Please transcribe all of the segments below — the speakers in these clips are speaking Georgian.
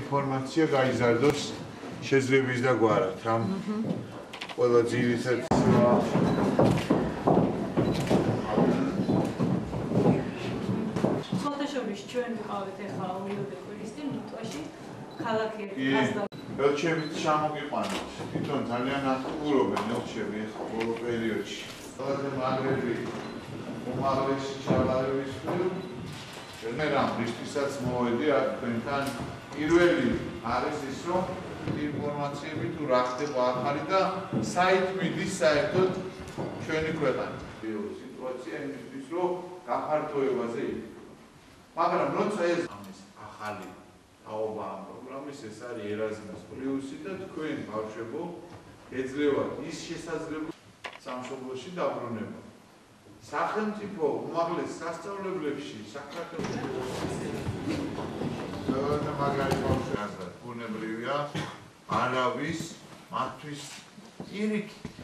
Informația gaizados, șezleviz da guara. Tam, oda zilițe. Sfânteșomiș, cine a avut echaulul de poliție, nu tu așa, calacă. Elchevit, șamoghi panos. Iton, tania naturobe, elchevit, polopelioci. Toate magrebi, umarles, chavaleris, film. Meram, riscăsați moedea, pentan, irueli, aresiso, informații biturate, barharida, site midi, site tot, cine culetan. Situația în dislo, ca hartoi vazei. Მაგრამ როცა ეს ამის ახალი თაობა ამ პროგრამის ეს არის ერაზმუს პლუსი და თქვენ ბავშვებო ეძლევა ის შესაძლებლობა სამშობლოში დაბრუნება. Სახელმწიფო უმაღლეს სასწავლებლებში საქართველოს მაგარი ბავშვებისა ბუნებრივია არავის მათთვის პირიქით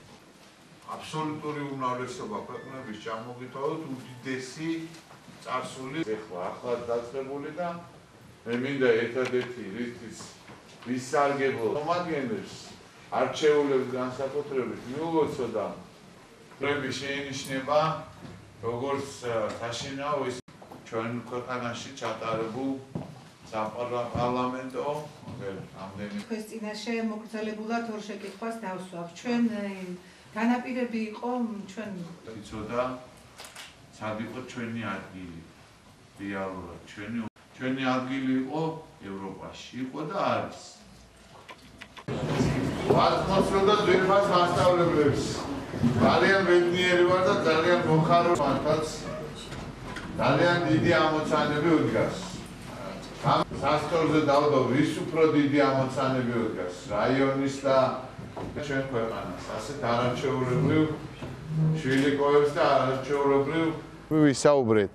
აბსოლუტური უმრავლესობა ქვეყნების ჩამოგიტოვოთ უდიდესი Absolut. Ეხლა დაწყებული და მე მინდა ერთადერთი რისკის ვისარგებლო. მომადგენს არჩეულებს განსაკუთრებით მიულოცო და პრემი შეინიშნება როგორც საშინაო ის ჩვენ ქვეყანაში ჩატარებულ საპარლამენტო ამდენი ქრისტიანაშე მოგრძელებულად ორ შეკითხვას დავსვავ. ჩვენ განაპირები იყო ჩვენ იცოდა Sadiqo çöni adgili, diyalara çöni adgili o Avrupa şi, o da Aris. Atmosferde duyulmaz hasta olabiliriz. Dalyan bedniyeli var da dalyan bokarı mantas, dalyan didi amotsanebi udgas. Sastorze davdo visupro didi amotsanebi udgas. Rayonista çöni koyanas. Asit arançı olabilir. Şöyle koyarsa arançı olabilir. ვისაუბრეთ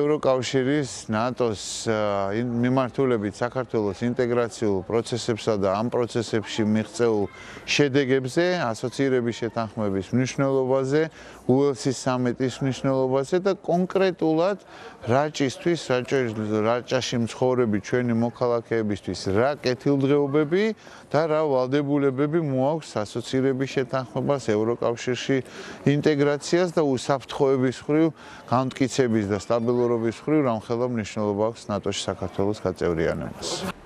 ევროკავშირის, ნატოს მიმართულებით საქართველოს ინტეგრაციულ პროცესებსა და ამ პროცესებში მიღწეულ შედეგებზე, ასოცირების შეთანხმების მნიშვნელობაზე, უელსის სამიტის მნიშვნელობაზე და კონკრეტულად რაჭისთვის, რაჭაში მცხოვრები ჩვენი მოქალაქეებისთვის, რა კეთილდღეობები და რა ვალდებულებები მოაქვს ასოცირების შეთანხმებას, ევროკავშირში ინტეგრაციას და უსაფრთხოების ხრივ განმტკიცების და სტაბილურობის ხრივ რამხელა მნიშვნელობა აქვს ნატოში საქართველოს გაწევრიანებას.